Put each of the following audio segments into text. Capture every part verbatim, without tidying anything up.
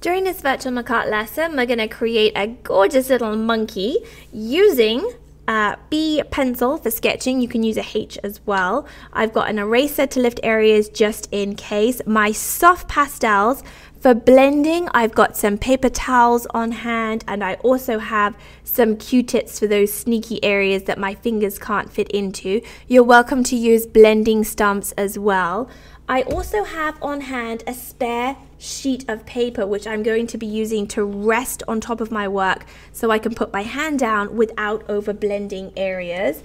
During this virtual McArt lesson, we're going to create a gorgeous little monkey using a B pencil for sketching. You can use a H as well. I've got an eraser to lift areas just in case. My soft pastels for blending. I've got some paper towels on hand, and I also have some Q-tips for those sneaky areas that my fingers can't fit into. You're welcome to use blending stumps as well. I also have on hand a spare sheet of paper which I'm going to be using to rest on top of my work so I can put my hand down without over blending areas.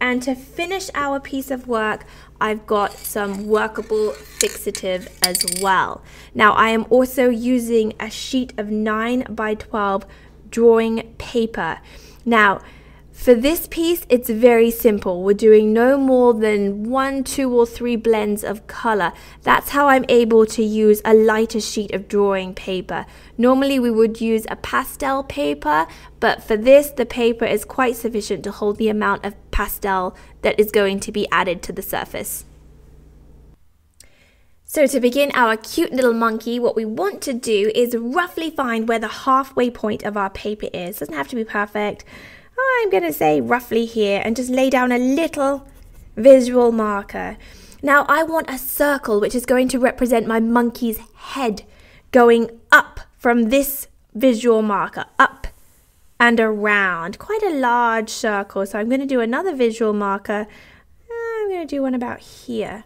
And to finish our piece of work, I've got some workable fixative as well. Now I am also using a sheet of nine by twelve drawing paper. Now, for this piece, it's very simple. We're doing no more than one, two, or three blends of color. That's how I'm able to use a lighter sheet of drawing paper. Normally we would use a pastel paper, but for this, the paper is quite sufficient to hold the amount of pastel that is going to be added to the surface. So to begin our cute little monkey, what we want to do is roughly find where the halfway point of our paper is. It doesn't have to be perfect. I'm going to say roughly here and just lay down a little visual marker. Now I want a circle which is going to represent my monkey's head going up from this visual marker, up and around. Quite a large circle, so I'm going to do another visual marker. I'm going to do one about here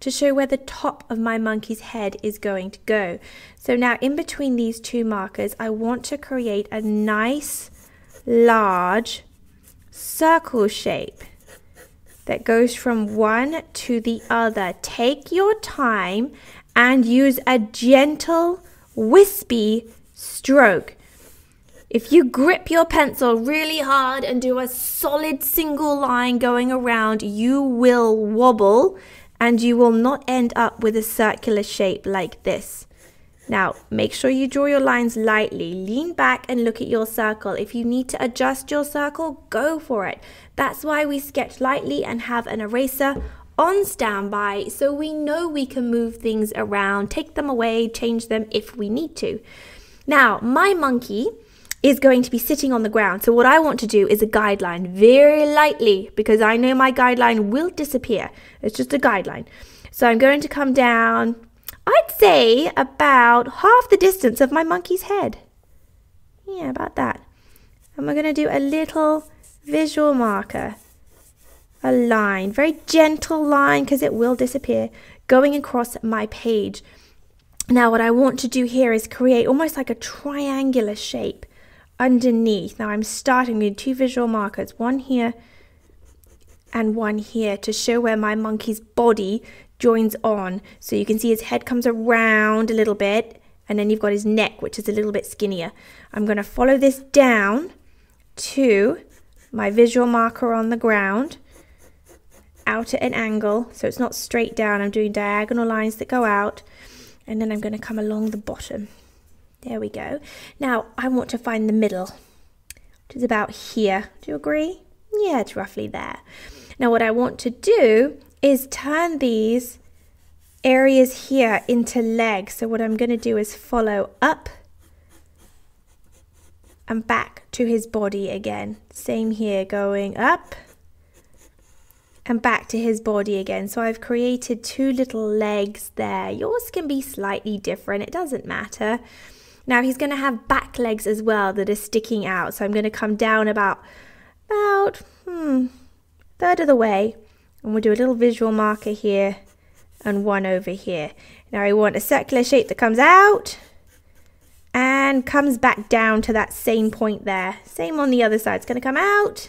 to show where the top of my monkey's head is going to go. So now in between these two markers, I want to create a nice large circle shape that goes from one to the other. Take your time and use a gentle, wispy stroke. If you grip your pencil really hard and do a solid single line going around, you will wobble and you will not end up with a circular shape like this. Now, make sure you draw your lines lightly. Lean back and look at your circle. If you need to adjust your circle, go for it. That's why we sketch lightly and have an eraser on standby so we know we can move things around, take them away, change them if we need to. Now, my monkey is going to be sitting on the ground. So what I want to do is a guideline, very lightly, because I know my guideline will disappear. It's just a guideline. So I'm going to come down, I'd say about half the distance of my monkey's head. Yeah, about that. And we're going to do a little visual marker. A line, very gentle line, because it will disappear, going across my page. Now what I want to do here is create almost like a triangular shape underneath. Now I'm starting with two visual markers, one here and one here, to show where my monkey's body joins on. So you can see his head comes around a little bit, and then you've got his neck, which is a little bit skinnier. I'm going to follow this down to my visual marker on the ground, out at an angle, so it's not straight down. I'm doing diagonal lines that go out, and then I'm going to come along the bottom. There we go. Now I want to find the middle, which is about here. Do you agree? Yeah, it's roughly there. Now what I want to do is turn these areas here into legs. So what I'm going to do is follow up and back to his body again. Same here, going up and back to his body again. So I've created two little legs there. Yours can be slightly different, it doesn't matter. Now he's going to have back legs as well that are sticking out. So I'm going to come down about, about hmm, third of the way. And we'll do a little visual marker here and one over here. Now I want a circular shape that comes out and comes back down to that same point there. Same on the other side. It's going to come out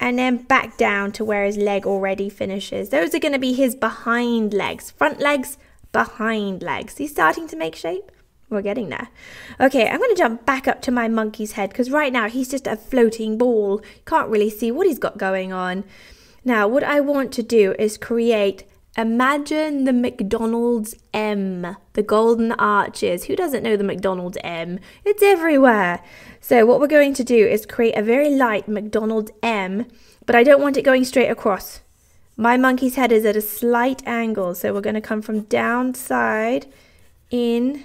and then back down to where his leg already finishes. Those are going to be his behind legs. Front legs, behind legs. He's starting to make shape. We're getting there. Okay, I'm going to jump back up to my monkey's head because right now he's just a floating ball. Can't really see what he's got going on. Now, what I want to do is create, imagine the McDonald's M, the golden arches. Who doesn't know the McDonald's M? It's everywhere. So what we're going to do is create a very light McDonald's M, but I don't want it going straight across. My monkey's head is at a slight angle, so we're going to come from downside in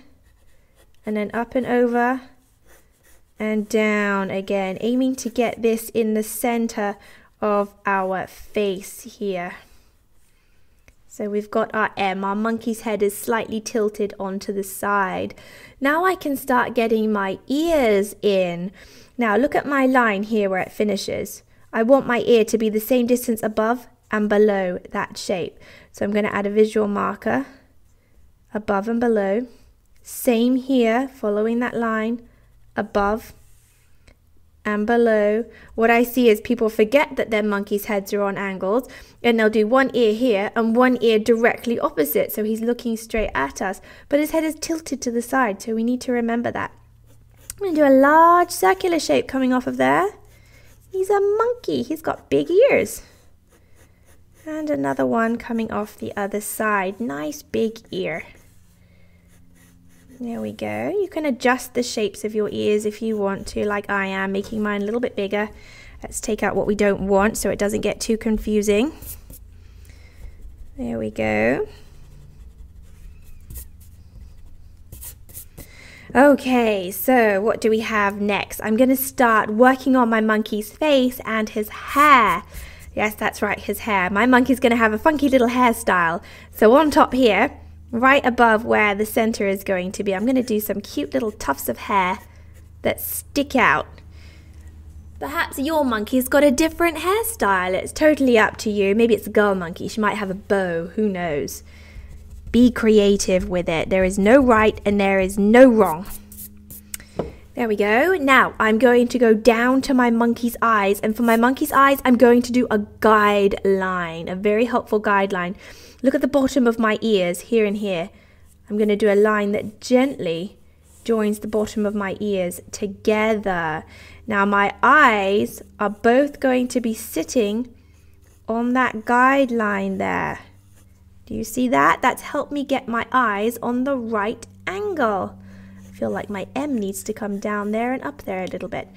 and then up and over and down again, aiming to get this in the center of our face here. So we've got our M, our monkey's head is slightly tilted onto the side. Now I can start getting my ears in. Now look at my line here where it finishes. I want my ear to be the same distance above and below that shape. So I'm going to add a visual marker above and below. Same here, following that line, above and below. What I see is people forget that their monkey's heads are on angles, and they'll do one ear here and one ear directly opposite, so he's looking straight at us, but his head is tilted to the side, so we need to remember that. I'm going to do a large circular shape coming off of there. He's a monkey, he's got big ears. And another one coming off the other side, nice big ear. There we go. You can adjust the shapes of your ears if you want to, like I am, making mine a little bit bigger. Let's take out what we don't want so it doesn't get too confusing. There we go. Okay, so what do we have next? I'm going to start working on my monkey's face and his hair. Yes, that's right, his hair. My monkey's going to have a funky little hairstyle. So on top here, right above where the center is going to be, I'm going to do some cute little tufts of hair that stick out. Perhaps your monkey's got a different hairstyle. It's totally up to you. Maybe it's a girl monkey. She might have a bow. Who knows? Be creative with it. There is no right and there is no wrong. There we go. Now I'm going to go down to my monkey's eyes, and for my monkey's eyes I'm going to do a guideline, a very helpful guideline. Look at the bottom of my ears here and here. I'm going to do a line that gently joins the bottom of my ears together. Now my eyes are both going to be sitting on that guideline there. Do you see that? That's helped me get my eyes on the right angle. Feel like my M needs to come down there and up there a little bit.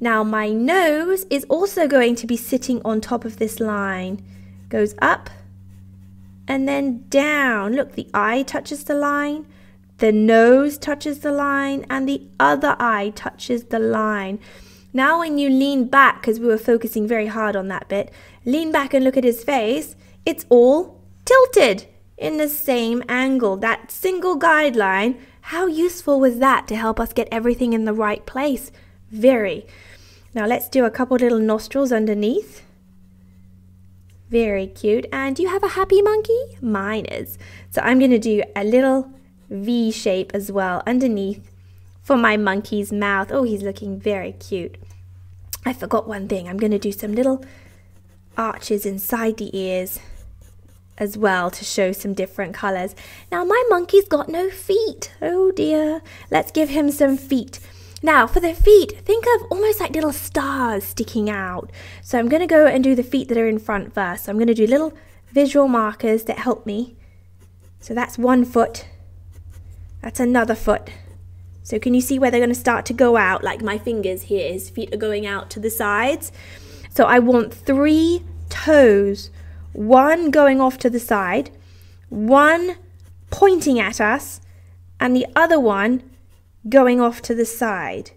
Now my nose is also going to be sitting on top of this line. Goes up and then down. Look, the eye touches the line, the nose touches the line, and the other eye touches the line. Now when you lean back, because we were focusing very hard on that bit, lean back and look at his face, it's all tilted in the same angle. That single guideline, how useful was that to help us get everything in the right place? Very. Now let's do a couple little nostrils underneath. Very cute. And do you have a happy monkey? Mine is. So I'm going to do a little V shape as well underneath for my monkey's mouth. Oh, he's looking very cute. I forgot one thing. I'm going to do some little arches inside the ears as well to show some different colors. Now my monkey's got no feet. Oh dear. Let's give him some feet. Now for the feet, think of almost like little stars sticking out. So I'm going to go and do the feet that are in front first. So I'm going to do little visual markers that help me. So that's one foot. That's another foot. So can you see where they're going to start to go out? Like my fingers here, his feet are going out to the sides. So I want three toes. One going off to the side, one pointing at us, and the other one going off to the side.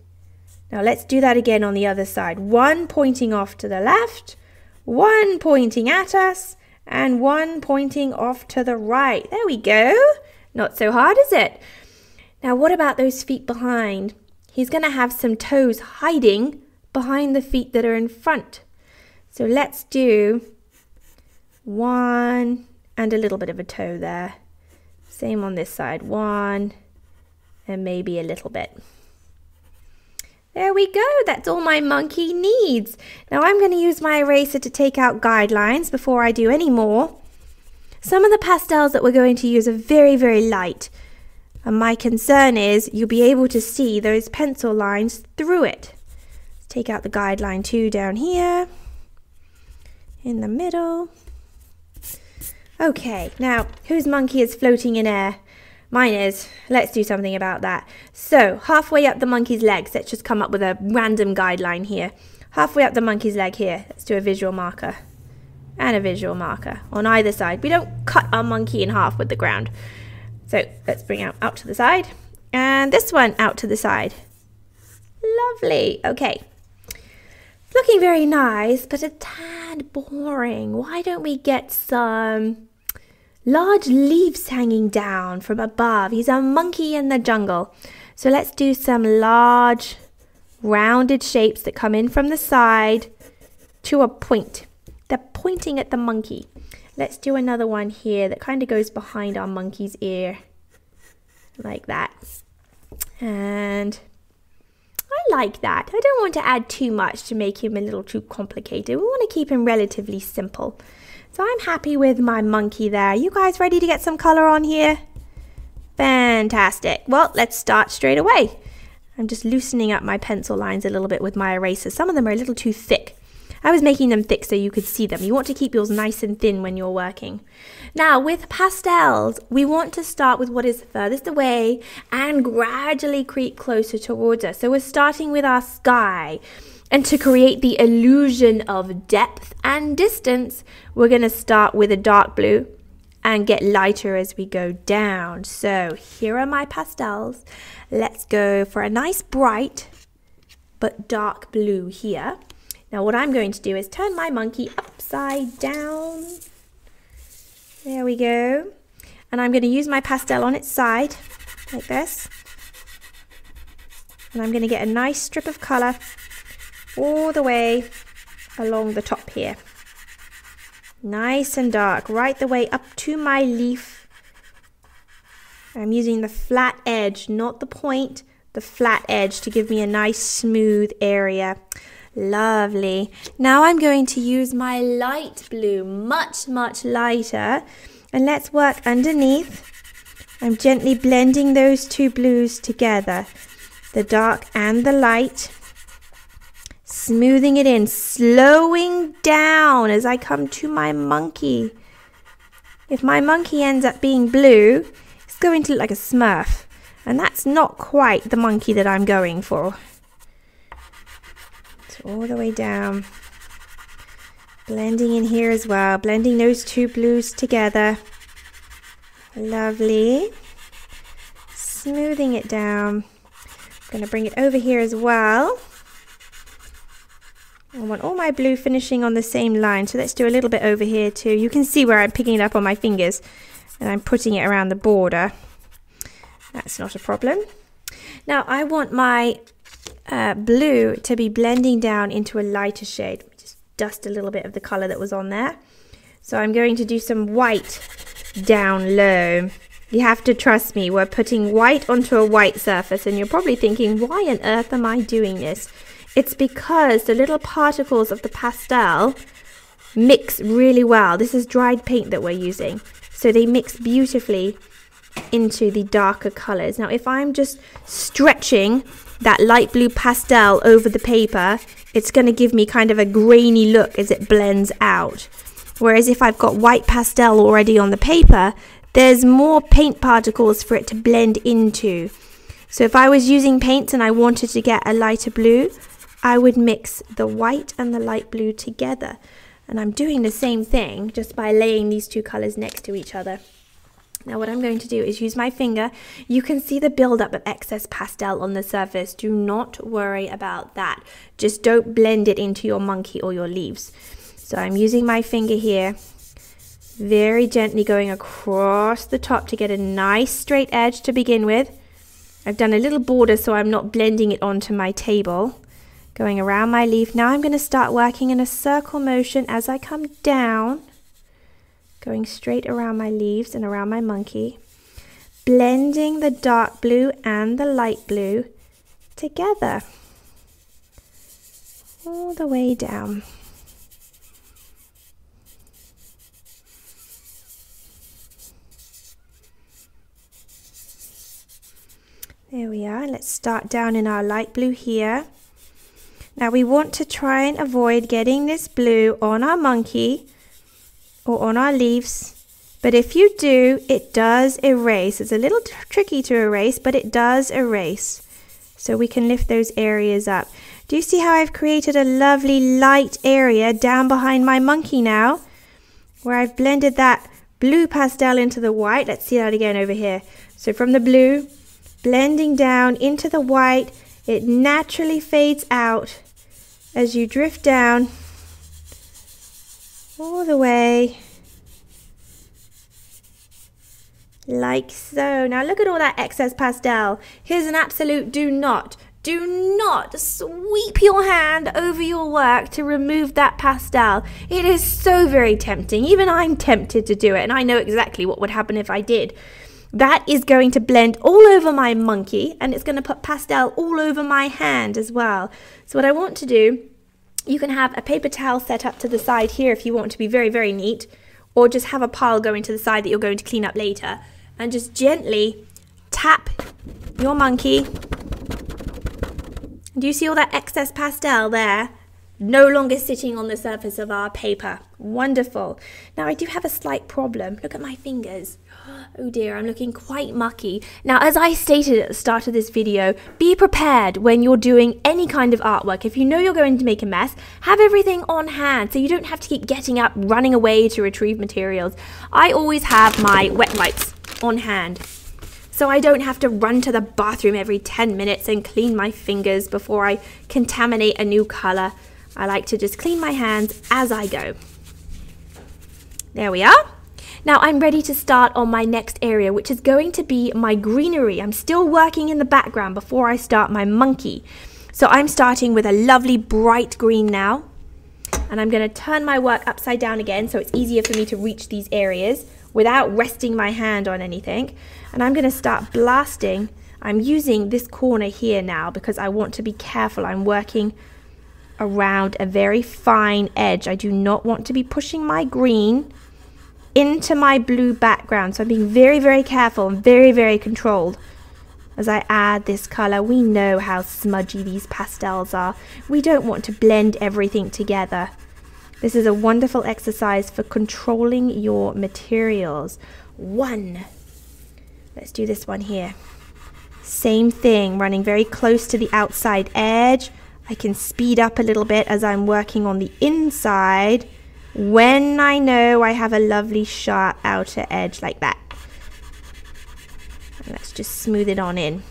Now let's do that again on the other side. One pointing off to the left, one pointing at us, and one pointing off to the right. There we go. Not so hard, is it? Now what about those feet behind? He's going to have some toes hiding behind the feet that are in front. So let's do one and a little bit of a toe there. Same on this side, one and maybe a little bit. There we go, that's all my monkey needs. Now I'm going to use my eraser to take out guidelines before I do any more. Some of the pastels that we're going to use are very, very light, and my concern is you'll be able to see those pencil lines through it. Let's take out the guideline two down here, in the middle. Okay, now whose monkey is floating in air? Mine is. Let's do something about that. So halfway up the monkey's legs, let's just come up with a random guideline here. Halfway up the monkey's leg here, let's do a visual marker and a visual marker on either side. We don't cut our monkey in half with the ground. So let's bring out out to the side and and this one out to the side. Lovely. Okay, it's looking very nice, but a tad boring. Why don't we get some large leaves hanging down from above? He's a monkey in the jungle. So let's do some large rounded shapes that come in from the side to a point. They're pointing at the monkey. Let's do another one here that kind of goes behind our monkey's ear, like that. And I like that. I don't want to add too much to make him a little too complicated. We want to keep him relatively simple. So I'm happy with my monkey there. You guys ready to get some color on here? Fantastic. Well, let's start straight away. I'm just loosening up my pencil lines a little bit with my eraser. Some of them are a little too thick. I was making them thick so you could see them. You want to keep yours nice and thin when you're working. Now with pastels, we want to start with what is furthest away and gradually creep closer towards us. So we're starting with our sky. And to create the illusion of depth and distance, we're going to start with a dark blue and get lighter as we go down. So here are my pastels. Let's go for a nice bright but dark blue here. Now what I'm going to do is turn my monkey upside down. There we go. And I'm going to use my pastel on its side, like this. And I'm going to get a nice strip of color all the way along the top here. Nice and dark, right the way up to my leaf. I'm using the flat edge, not the point, the flat edge to give me a nice smooth area. Lovely. Now I'm going to use my light blue, much, much lighter. And let's work underneath. I'm gently blending those two blues together, the dark and the light. Smoothing it in, slowing down as I come to my monkey. If my monkey ends up being blue, it's going to look like a smurf. And that's not quite the monkey that I'm going for. All the way down, blending in here as well, blending those two blues together. Lovely. Smoothing it down. I'm going to bring it over here as well. I want all my blue finishing on the same line, so let's do a little bit over here too. You can see where I'm picking it up on my fingers and I'm putting it around the border. That's not a problem. Now I want my Uh, blue to be blending down into a lighter shade. Just dust a little bit of the color that was on there. So I'm going to do some white down low. You have to trust me, we're putting white onto a white surface, and you're probably thinking, why on earth am I doing this? It's because the little particles of the pastel mix really well. This is dried paint that we're using, so they mix beautifully into the darker colors. Now if I'm just stretching that light blue pastel over the paper, it's going to give me kind of a grainy look as it blends out. Whereas if I've got white pastel already on the paper, there's more paint particles for it to blend into. So if I was using paints and I wanted to get a lighter blue, I would mix the white and the light blue together. And I'm doing the same thing just by laying these two colors next to each other. Now what I'm going to do is use my finger. You can see the buildup of excess pastel on the surface. Do not worry about that. Just don't blend it into your monkey or your leaves. So I'm using my finger here, very gently going across the top to get a nice straight edge to begin with. I've done a little border so I'm not blending it onto my table. Going around my leaf. Now I'm going to start working in a circle motion as I come down. Going straight around my leaves and around my monkey, blending the dark blue and the light blue together, all the way down. There we are, let's start down in our light blue here. Now we want to try and avoid getting this blue on our monkey or on our leaves, but if you do, it does erase. It's a little tricky to erase, but it does erase. So we can lift those areas up. Do you see how I've created a lovely light area down behind my monkey now, where I've blended that blue pastel into the white? Let's see that again over here. So from the blue blending down into the white. It naturally fades out as you drift down all the way, like so. Now look at all that excess pastel. Here's an absolute do not, do not sweep your hand over your work to remove that pastel. It is so very tempting. Even I'm tempted to do it, and I know exactly what would happen if I did. That is going to blend all over my monkey, and it's going to put pastel all over my hand as well. So what I want to do, you can have a paper towel set up to the side here if you want to be very, very neat, or just have a pile going to the side that you're going to clean up later, and just gently tap your monkey. Do you see all that excess pastel there? No longer sitting on the surface of our paper. Wonderful. Now I do have a slight problem. Look at my fingers. Oh dear, I'm looking quite mucky. Now, as I stated at the start of this video, be prepared when you're doing any kind of artwork. If you know you're going to make a mess, have everything on hand so you don't have to keep getting up, running away to retrieve materials. I always have my wet wipes on hand, so I don't have to run to the bathroom every ten minutes and clean my fingers before I contaminate a new colour. I like to just clean my hands as I go. There we are. Now I'm ready to start on my next area, which is going to be my greenery. I'm still working in the background before I start my monkey. So I'm starting with a lovely bright green now. And I'm going to turn my work upside down again so it's easier for me to reach these areas without resting my hand on anything. And I'm going to start blasting. I'm using this corner here now because I want to be careful. I'm working around a very fine edge. I do not want to be pushing my green into my blue background, so I'm being very, very careful and very, very controlled as I add this color. We know how smudgy these pastels are. We don't want to blend everything together. This is a wonderful exercise for controlling your materials. One, let's do this one here. Same thing, running very close to the outside edge. I can speed up a little bit as I'm working on the inside when I know I have a lovely sharp outer edge like that. And let's just smooth it on in.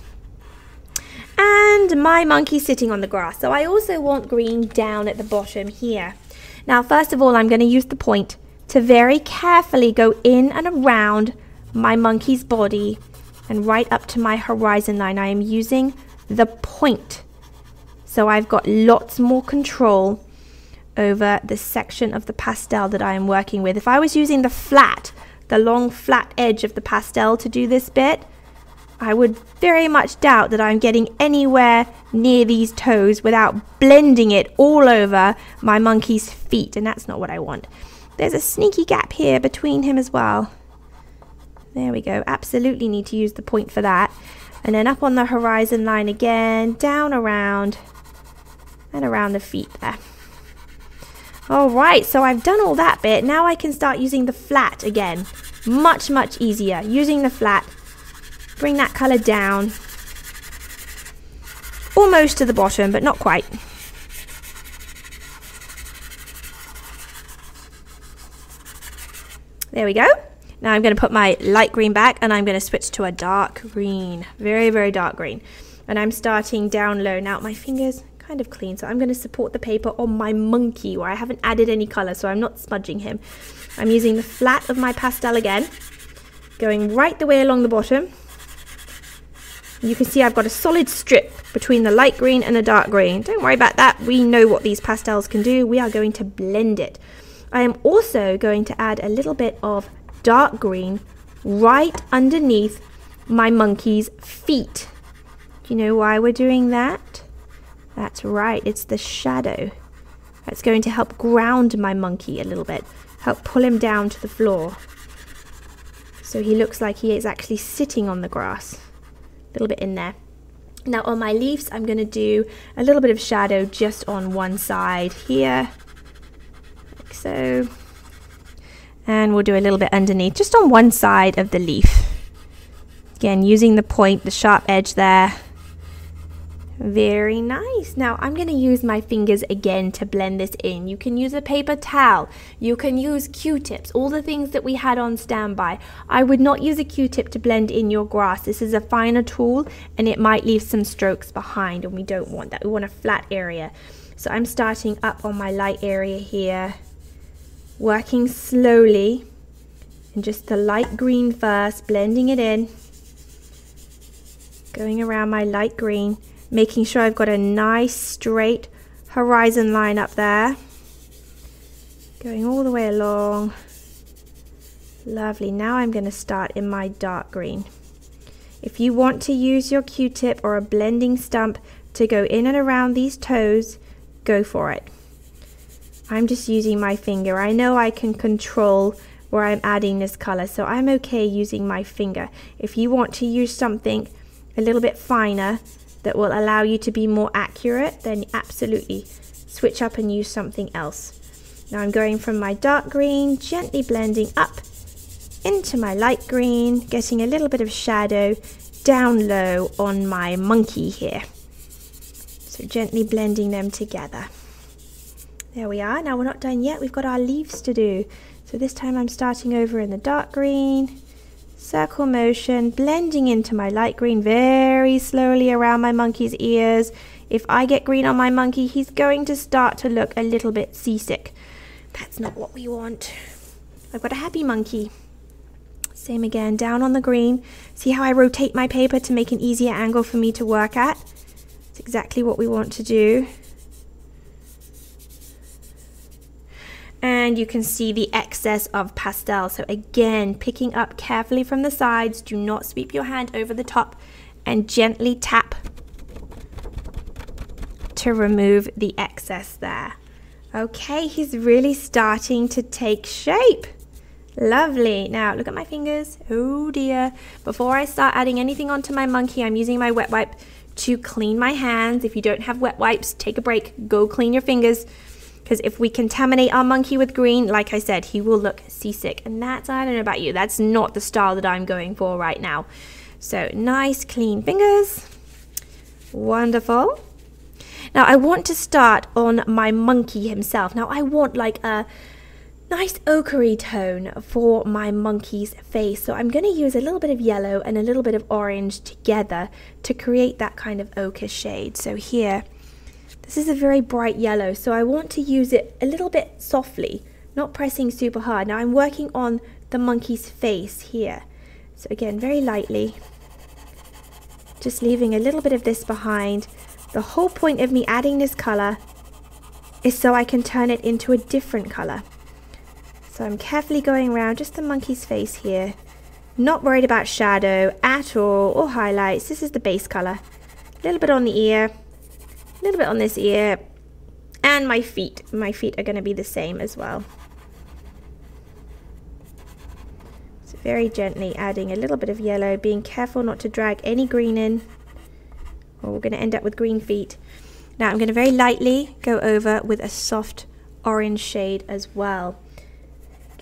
And my monkey sitting on the grass. So I also want green down at the bottom here. Now, first of all, I'm going to use the point to very carefully go in and around my monkey's body and right up to my horizon line. I am using the point. So I've got lots more control over the section of the pastel that I am working with. If I was using the flat, the long flat edge of the pastel to do this bit, I would very much doubt that I'm getting anywhere near these toes without blending it all over my monkey's feet, and that's not what I want. There's a sneaky gap here between him as well. There we go. Absolutely need to use the point for that. And then up on the horizon line again, down around and around the feet there. Alright, so I've done all that bit. Now I can start using the flat again. Much, much easier. Using the flat. Bring that colour down. Almost to the bottom, but not quite. There we go. Now I'm going to put my light green back and I'm going to switch to a dark green. Very, very dark green. And I'm starting down low. Now my fingers kind of clean, so I'm going to support the paper on my monkey where I haven't added any colour, so I'm not smudging him. I'm using the flat of my pastel again, going right the way along the bottom. You can see I've got a solid strip between the light green and the dark green. Don't worry about that. We know what these pastels can do. We are going to blend it. I am also going to add a little bit of dark green right underneath my monkey's feet. Do you know why we're doing that? That's right, it's the shadow. That's going to help ground my monkey a little bit, help pull him down to the floor. So he looks like he is actually sitting on the grass. A little bit in there. Now on my leaves, I'm going to do a little bit of shadow just on one side here, like so. And we'll do a little bit underneath, just on one side of the leaf. Again, using the point, the sharp edge there. Very nice. Now I'm going to use my fingers again to blend this in. You can use a paper towel. You can use Q-tips, all the things that we had on standby. I would not use a Q-tip to blend in your grass. This is a finer tool and it might leave some strokes behind, and we don't want that. We want a flat area. So I'm starting up on my light area here, working slowly, and just the light green first, blending it in, going around my light green, making sure I've got a nice straight horizon line up there, going all the way along. Lovely. Now I'm going to start in my dark green. If you want to use your Q-tip or a blending stump to go in and around these toes, go for it. I'm just using my finger. I know I can control where I'm adding this color, so I'm okay using my finger. If you want to use something a little bit finer that will allow you to be more accurate, then absolutely switch up and use something else. Now I'm going from my dark green, gently blending up into my light green, getting a little bit of shadow down low on my monkey here. So gently blending them together. There we are. Now we're not done yet. We've got our leaves to do. So this time I'm starting over in the dark green, circle motion, blending into my light green very slowly around my monkey's ears. If I get green on my monkey, he's going to start to look a little bit seasick. That's not what we want. I've got a happy monkey. Same again, down on the green. See how I rotate my paper to make an easier angle for me to work at? It's exactly what we want to do. And you can see the excess of pastel. So again, picking up carefully from the sides, do not sweep your hand over the top, and gently tap to remove the excess there. Okay, he's really starting to take shape. Lovely. Now look at my fingers. Oh dear. Before I start adding anything onto my monkey, I'm using my wet wipe to clean my hands. If you don't have wet wipes, take a break, go clean your fingers. Because if we contaminate our monkey with green, like I said, he will look seasick. And that's, I don't know about you, that's not the style that I'm going for right now. So nice clean fingers. Wonderful. Now I want to start on my monkey himself. Now I want like a nice ochre tone for my monkey's face. So I'm going to use a little bit of yellow and a little bit of orange together to create that kind of ochre shade. So here, this is a very bright yellow, so I want to use it a little bit softly, not pressing super hard. Now I'm working on the monkey's face here. So again, very lightly, just leaving a little bit of this behind. The whole point of me adding this color is so I can turn it into a different color. So I'm carefully going around just the monkey's face here, not worried about shadow at all or highlights. This is the base color. A little bit on the ear, little bit on this ear, and my feet. My feet are going to be the same as well. So very gently adding a little bit of yellow, being careful not to drag any green in, or we're going to end up with green feet. Now I'm going to very lightly go over with a soft orange shade as well.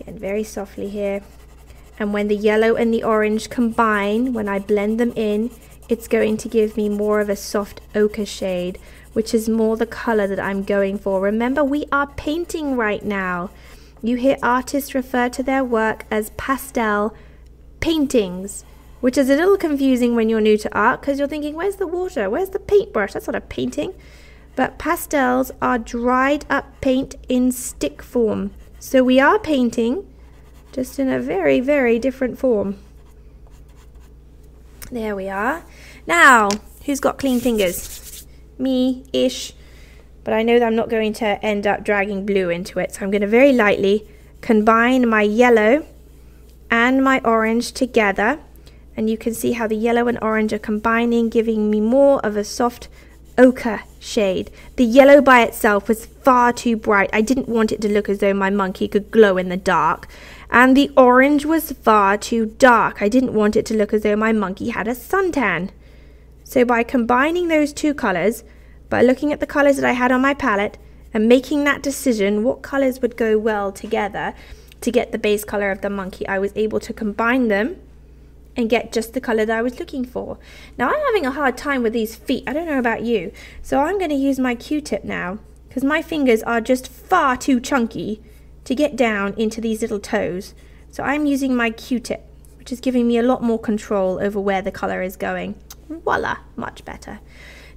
Again, very softly here. And when the yellow and the orange combine, when I blend them in, it's going to give me more of a soft ochre shade, which is more the color that I'm going for. Remember, we are painting right now. You hear artists refer to their work as pastel paintings, which is a little confusing when you're new to art, because you're thinking, where's the water? Where's the paintbrush? That's not a painting. But pastels are dried up paint in stick form. So we are painting, just in a very, very different form. There we are. Now, who's got clean fingers? Me-ish, but I know that I'm not going to end up dragging blue into it, so I'm going to very lightly combine my yellow and my orange together, and you can see how the yellow and orange are combining, giving me more of a soft ochre shade. The yellow by itself was far too bright. I didn't want it to look as though my monkey could glow in the dark, and the orange was far too dark. I didn't want it to look as though my monkey had a suntan. So by combining those two colors, by looking at the colors that I had on my palette and making that decision, what colors would go well together to get the base color of the monkey, I was able to combine them and get just the color that I was looking for. Now I'm having a hard time with these feet. I don't know about you. So I'm going to use my Q-tip now, because my fingers are just far too chunky to get down into these little toes. So I'm using my Q-tip, which is giving me a lot more control over where the color is going. Voila, much better.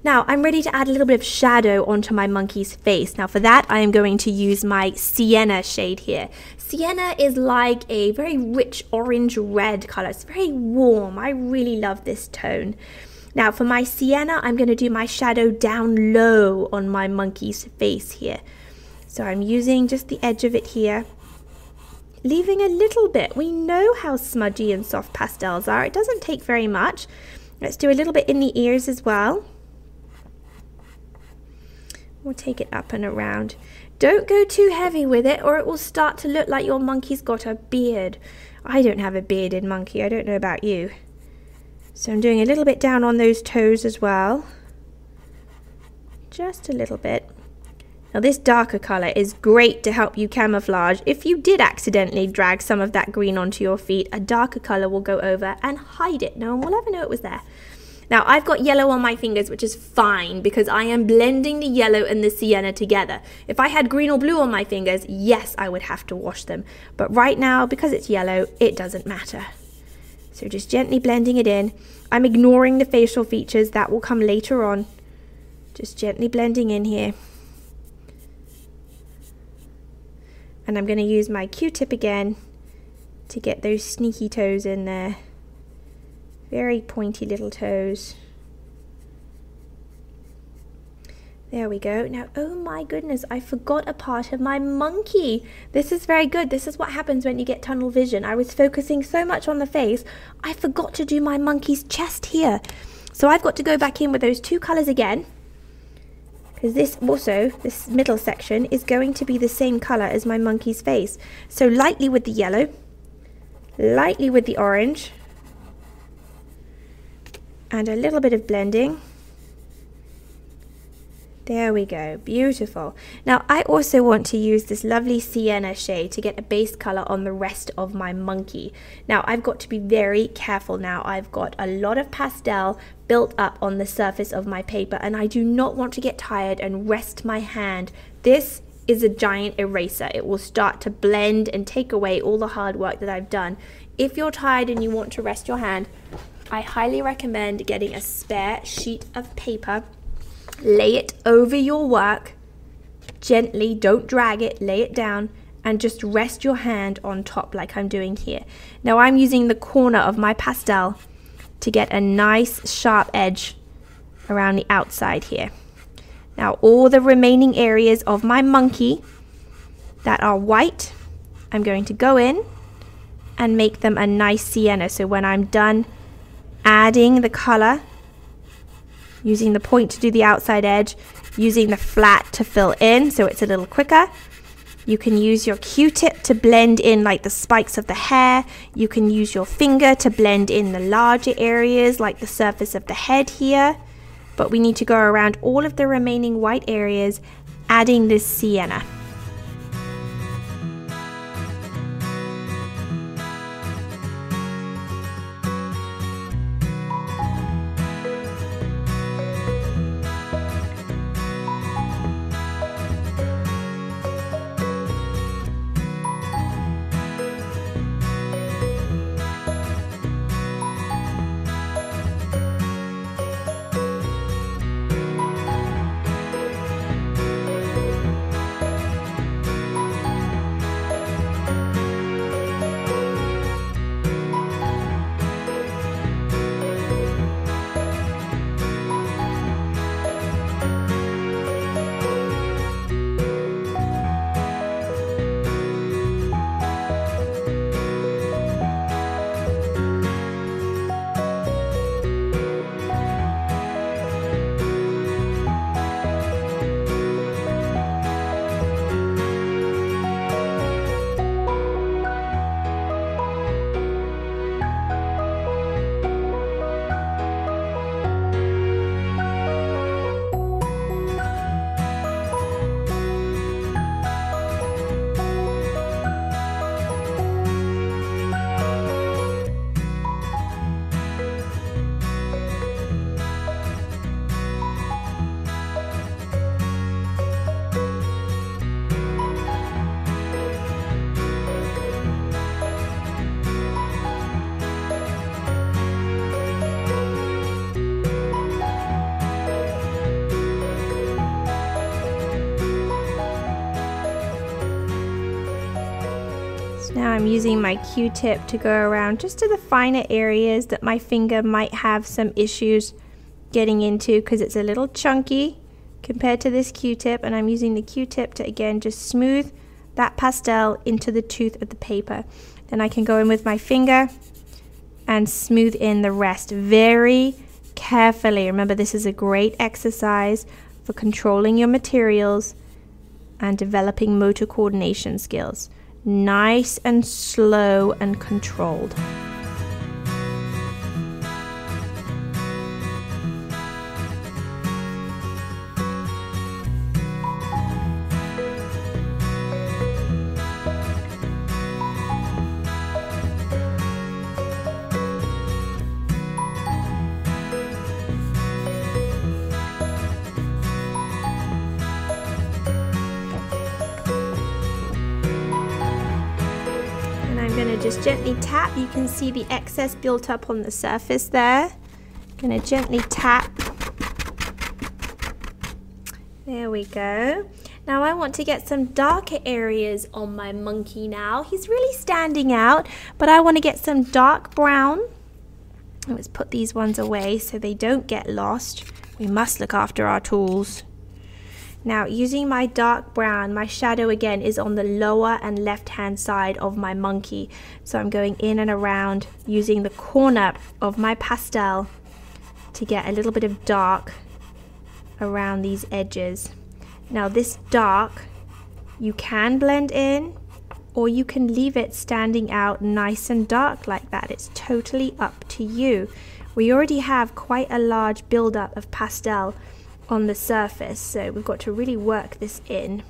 Now I'm ready to add a little bit of shadow onto my monkey's face. Now for that I am going to use my Sienna shade here. Sienna is like a very rich orange red color. It's very warm. I really love this tone. Now for my Sienna, I'm going to do my shadow down low on my monkey's face here. So I'm using just the edge of it here, leaving a little bit. We know how smudgy and soft pastels are. It doesn't take very much. Let's do a little bit in the ears as well. We'll take it up and around. Don't go too heavy with it or it will start to look like your monkey's got a beard. I don't have a bearded monkey. I don't know about you. So I'm doing a little bit down on those toes as well. Just a little bit. Now this darker color is great to help you camouflage. If you did accidentally drag some of that green onto your feet, a darker color will go over and hide it. No one will ever know it was there. Now I've got yellow on my fingers, which is fine because I am blending the yellow and the sienna together. If I had green or blue on my fingers, yes, I would have to wash them. But right now, because it's yellow, it doesn't matter. So just gently blending it in. I'm ignoring the facial features. That will come later on. Just gently blending in here. And I'm going to use my Q-tip again to get those sneaky toes in there. Very pointy little toes. There we go. Now, oh my goodness, I forgot a part of my monkey. This is very good. This is what happens when you get tunnel vision. I was focusing so much on the face, I forgot to do my monkey's chest here. So I've got to go back in with those two colors again, because this also, this middle section, is going to be the same color as my monkey's face. So lightly with the yellow, lightly with the orange, and a little bit of blending. There we go, beautiful. Now I also want to use this lovely sienna shade to get a base color on the rest of my monkey. Now I've got to be very careful now. I've got a lot of pastel built up on the surface of my paper and I do not want to get tired and rest my hand. This is a giant eraser. It will start to blend and take away all the hard work that I've done. If you're tired and you want to rest your hand, I highly recommend getting a spare sheet of paper, lay it over your work, gently, don't drag it, lay it down, and just rest your hand on top like I'm doing here. Now I'm using the corner of my pastel to get a nice sharp edge around the outside here. Now all the remaining areas of my monkey that are white, I'm going to go in and make them a nice sienna. So when I'm done adding the color, using the point to do the outside edge, using the flat to fill in so it's a little quicker. You can use your Q-tip to blend in like the spikes of the hair. You can use your finger to blend in the larger areas like the surface of the head here. But we need to go around all of the remaining white areas, adding this sienna. I'm using my Q-tip to go around just to the finer areas that my finger might have some issues getting into because it's a little chunky compared to this Q-tip, and I'm using the Q-tip to again just smooth that pastel into the tooth of the paper. Then I can go in with my finger and smooth in the rest very carefully. Remember, this is a great exercise for controlling your materials and developing motor coordination skills. Nice and slow and controlled. Just gently tap. You can see the excess built up on the surface there. I'm gonna gently tap. There we go. Now I want to get some darker areas on my monkey now. He's really standing out, but I want to get some dark brown. Let's put these ones away so they don't get lost. We must look after our tools. Now, using my dark brown, my shadow again is on the lower and left-hand side of my monkey. So I'm going in and around using the corner of my pastel to get a little bit of dark around these edges. Now this dark, you can blend in or you can leave it standing out nice and dark like that. It's totally up to you. We already have quite a large buildup of pastel on the surface, so we've got to really work this in.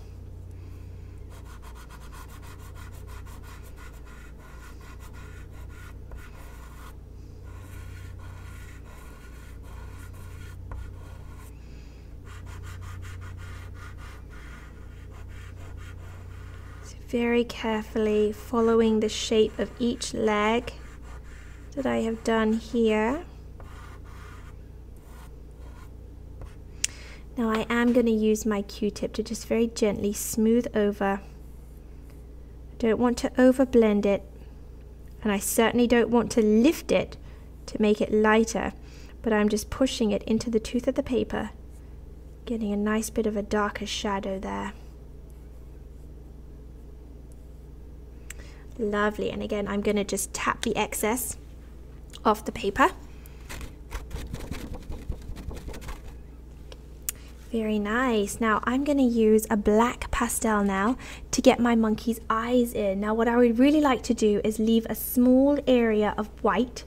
So very carefully following the shape of each leg that I have done here. Now I am going to use my Q-tip to just very gently smooth over. I don't want to over blend it, and I certainly don't want to lift it to make it lighter, but I'm just pushing it into the tooth of the paper, getting a nice bit of a darker shadow there. Lovely, and again I'm going to just tap the excess off the paper. Very nice. Now I'm going to use a black pastel now to get my monkey's eyes in. Now what I would really like to do is leave a small area of white.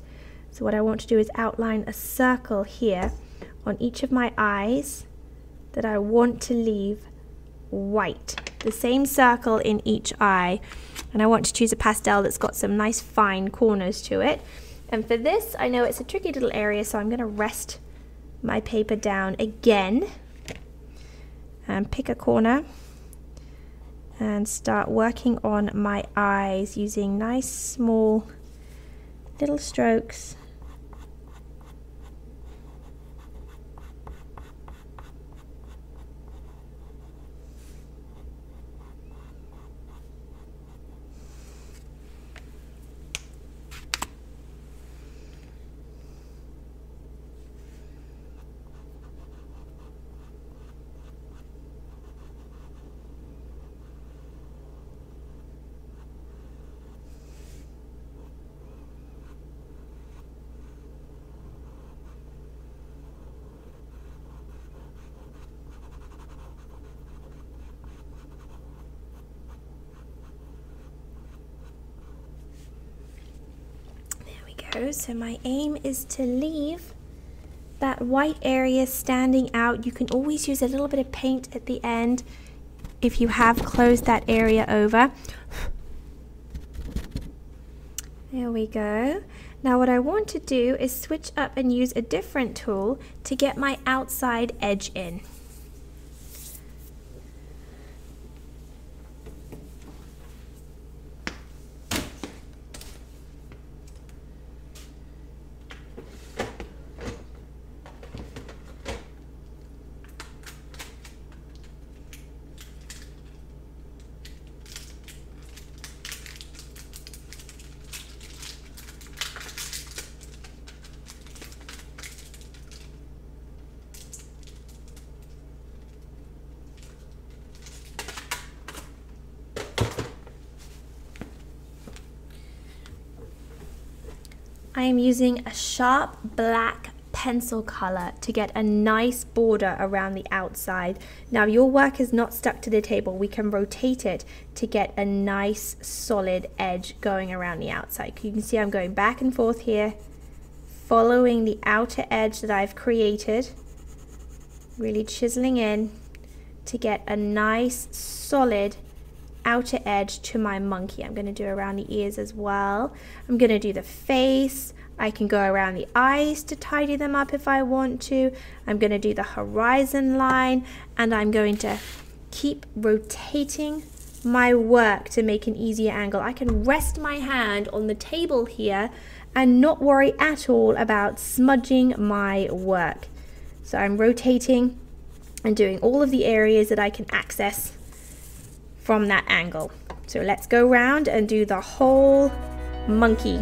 So what I want to do is outline a circle here on each of my eyes that I want to leave white. The same circle in each eye. And I want to choose a pastel that's got some nice fine corners to it. And for this, I know it's a tricky little area, so I'm going to rest my paper down again and pick a corner and start working on my eyes using nice small little strokes. So my aim is to leave that white area standing out. You can always use a little bit of paint at the end if you have closed that area over. There we go. Now what I want to do is switch up and use a different tool to get my outside edge in. I am using a sharp black pencil color to get a nice border around the outside. Now your work is not stuck to the table. We can rotate it to get a nice solid edge going around the outside. You can see I'm going back and forth here, following the outer edge that I've created, really chiseling in to get a nice solid outer edge to my monkey. I'm going to do around the ears as well. I'm going to do the face. I can go around the eyes to tidy them up if I want to. I'm going to do the horizon line, and I'm going to keep rotating my work to make an easier angle. I can rest my hand on the table here and not worry at all about smudging my work. So I'm rotating and doing all of the areas that I can access from that angle. So let's go round and do the whole monkey.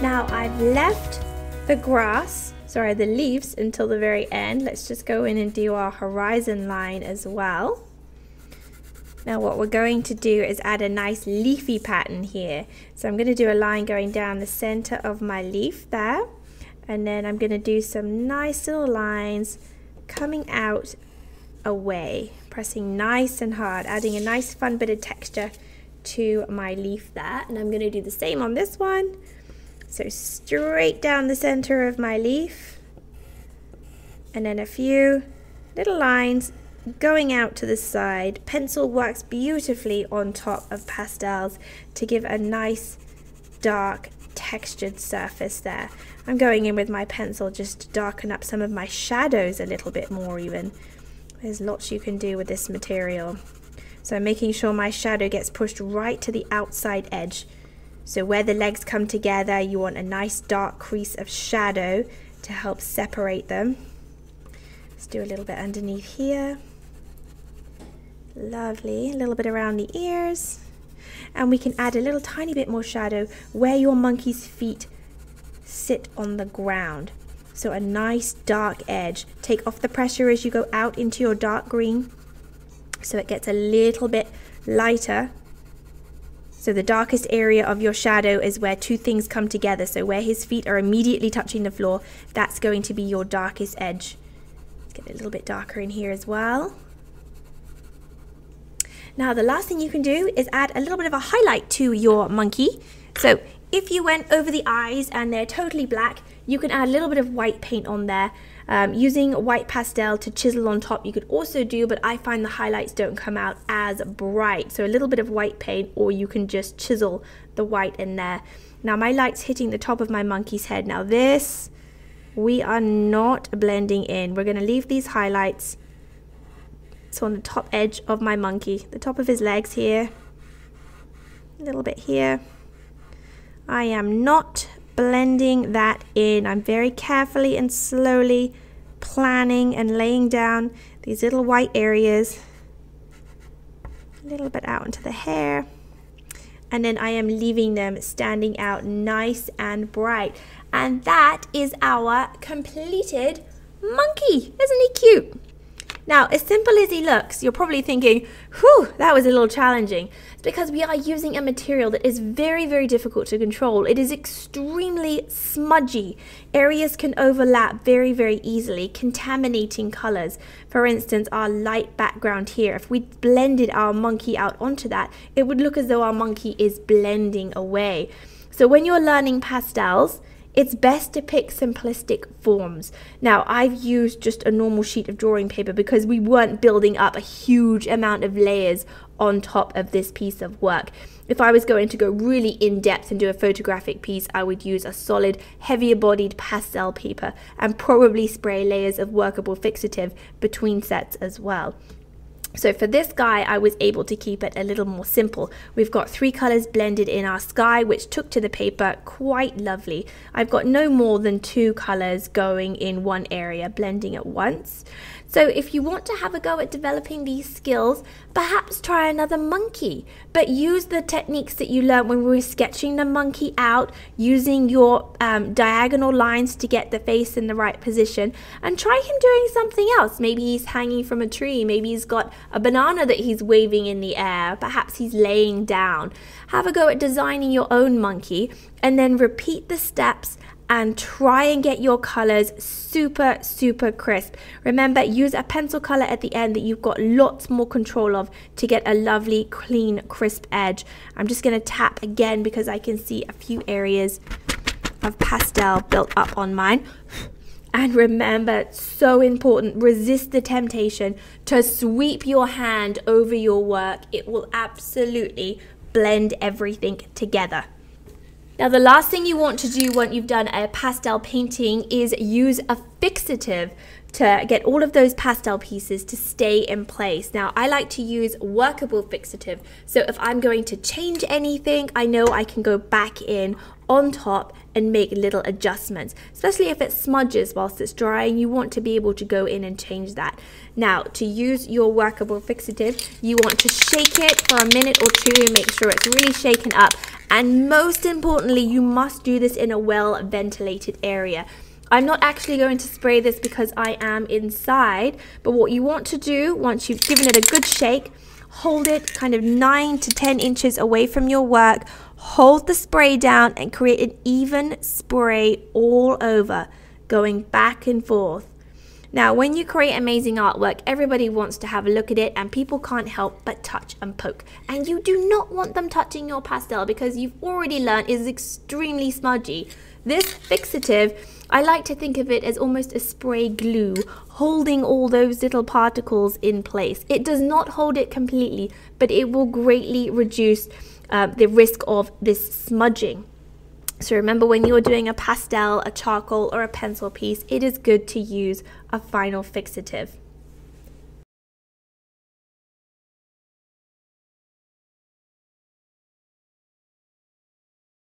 Now I've left the grass, sorry, the leaves until the very end. Let's just go in and do our horizon line as well. Now what we're going to do is add a nice leafy pattern here. So I'm going to do a line going down the center of my leaf there. And then I'm going to do some nice little lines coming out away, pressing nice and hard, adding a nice fun bit of texture to my leaf there. And I'm going to do the same on this one. So straight down the center of my leaf, and then a few little lines going out to the side. Pencil works beautifully on top of pastels to give a nice dark textured surface there. I'm going in with my pencil just to darken up some of my shadows a little bit more even. There's lots you can do with this material. So I'm making sure my shadow gets pushed right to the outside edge. So where the legs come together, you want a nice dark crease of shadow to help separate them. Let's do a little bit underneath here. Lovely, a little bit around the ears. And we can add a little tiny bit more shadow where your monkey's feet sit on the ground. So a nice dark edge. Take off the pressure as you go out into your dark green, so it gets a little bit lighter. So the darkest area of your shadow is where two things come together. So where his feet are immediately touching the floor, that's going to be your darkest edge. Let's get it a little bit darker in here as well. Now the last thing you can do is add a little bit of a highlight to your monkey. So if you went over the eyes and they're totally black, you can add a little bit of white paint on there. Um, using white pastel to chisel on top you could also do, but I find the highlights don't come out as bright. So a little bit of white paint, or you can just chisel the white in there. Now my light's hitting the top of my monkey's head. Now this, we are not blending in. We're going to leave these highlights. So on the top edge of my monkey, the top of his legs here, a little bit here. I am not blending that in. I'm very carefully and slowly planning and laying down these little white areas. A little bit out into the hair. And then I am leaving them standing out nice and bright. And that is our completed monkey. Isn't he cute? Now, as simple as he looks, you're probably thinking, whew, that was a little challenging. It's because we are using a material that is very, very difficult to control. It is extremely smudgy. Areas can overlap very, very easily, contaminating colors. For instance, our light background here, if we blended our monkey out onto that, it would look as though our monkey is blending away. So when you're learning pastels, it's best to pick simplistic forms. Now, I've used just a normal sheet of drawing paper because we weren't building up a huge amount of layers on top of this piece of work. If I was going to go really in-depth and do a photographic piece, I would use a solid, heavier-bodied pastel paper and probably spray layers of workable fixative between sets as well. So for this guy, I was able to keep it a little more simple. We've got three colors blended in our sky, which took to the paper quite lovely. I've got no more than two colors going in one area, blending at once. So if you want to have a go at developing these skills, perhaps try another monkey, but use the techniques that you learned when we were sketching the monkey out, using your um, diagonal lines to get the face in the right position, and try him doing something else. Maybe he's hanging from a tree, maybe he's got a banana that he's waving in the air, perhaps he's laying down. Have a go at designing your own monkey, and then repeat the steps and try and get your colors super, super crisp. Remember, use a pencil color at the end that you've got lots more control of to get a lovely, clean, crisp edge. I'm just gonna tap again because I can see a few areas of pastel built up on mine. And remember, it's so important, resist the temptation to sweep your hand over your work. It will absolutely blend everything together. Now the last thing you want to do once you've done a pastel painting is use a fixative to get all of those pastel pieces to stay in place. Now I like to use workable fixative, so if I'm going to change anything, I know I can go back in on top and make little adjustments, especially if it smudges whilst it's drying. You want to be able to go in and change that. Now, to use your workable fixative, you want to shake it for a minute or two and make sure it's really shaken up. And most importantly, you must do this in a well-ventilated area. I'm not actually going to spray this because I am inside, but what you want to do, once you've given it a good shake, hold it kind of nine to ten inches away from your work, hold the spray down and create an even spray all over, going back and forth. Now, when you create amazing artwork, everybody wants to have a look at it and people can't help but touch and poke. And you do not want them touching your pastel because you've already learned it is extremely smudgy. This fixative, I like to think of it as almost a spray glue, holding all those little particles in place. It does not hold it completely, but it will greatly reduce uh, the risk of this smudging. So remember, when you're doing a pastel, a charcoal, or a pencil piece, it is good to use a final fixative.